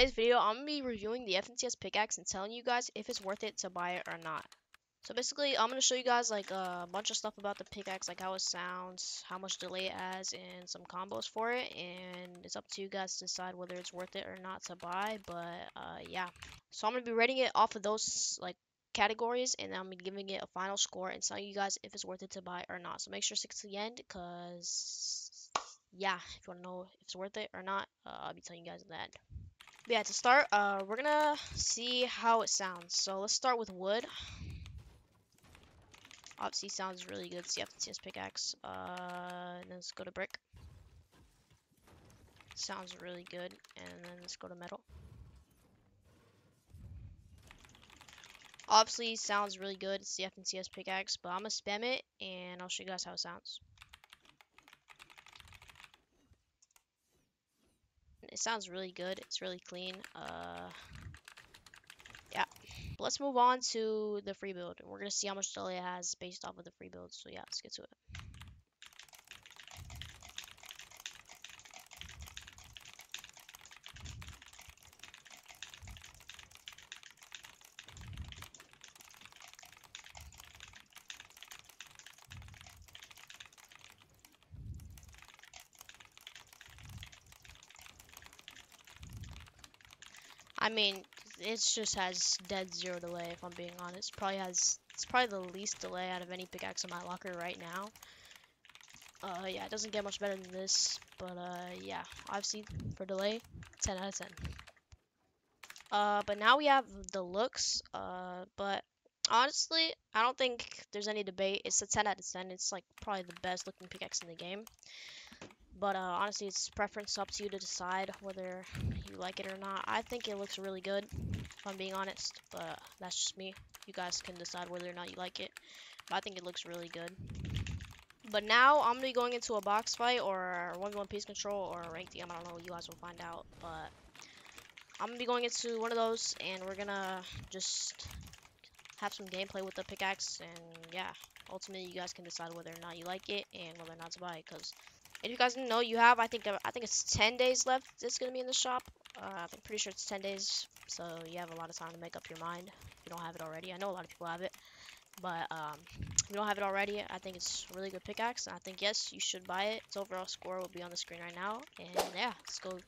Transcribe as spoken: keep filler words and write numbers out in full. today's video, I'm going to be reviewing the F N C S pickaxe and telling you guys if it's worth it to buy it or not. So basically, I'm going to show you guys like a bunch of stuff about the pickaxe, like how it sounds, how much delay it has, and some combos for it. And it's up to you guys to decide whether it's worth it or not to buy, but uh, yeah. So I'm going to be rating it off of those like categories, and then I'm going to be giving it a final score and telling you guys if it's worth it to buy or not. So make sure to stick to the end, because yeah, if you want to know if it's worth it or not, uh, I'll be telling you guys in the end. But yeah, to start, uh, we're gonna see how it sounds. So let's start with wood. Obviously, sounds really good. It's the F N C S pickaxe. Uh, and then let's go to brick. Sounds really good. And then let's go to metal. Obviously, sounds really good. It's the F N C S pickaxe, but I'm gonna spam it, and I'll show you guys how it sounds. It sounds really good. It's really clean. Uh, yeah. Let's move on to the free build. We're gonna see how much delay it has based off of the free build. So yeah, let's get to it. I mean, it just has dead zero delay, if I'm being honest. Probably has, it's probably the least delay out of any pickaxe in my locker right now. Uh, yeah, it doesn't get much better than this, but uh, yeah, obviously for delay, ten out of ten. Uh, but now we have the looks, uh, but honestly, I don't think there's any debate. It's a ten out of ten. It's like probably the best looking pickaxe in the game. But uh, honestly, it's preference, up to you to decide whether you like it or not. I think it looks really good, if I'm being honest. But that's just me. You guys can decide whether or not you like it. But I think it looks really good. But now I'm going to be going into a box fight or one v one piece control or a ranked game. I don't know. You guys will find out. But I'm going to be going into one of those. And we're going to just have some gameplay with the pickaxe. And yeah, ultimately, you guys can decide whether or not you like it and whether or not to buy it. Because if you guys didn't know, you have, I think I think it's ten days left that's going to be in the shop. Uh, I'm pretty sure it's ten days, so you have a lot of time to make up your mind if you don't have it already. I know a lot of people have it, but um, if you don't have it already, I think it's a really good pickaxe. I think, yes, you should buy it. Its overall score will be on the screen right now, and yeah, let's go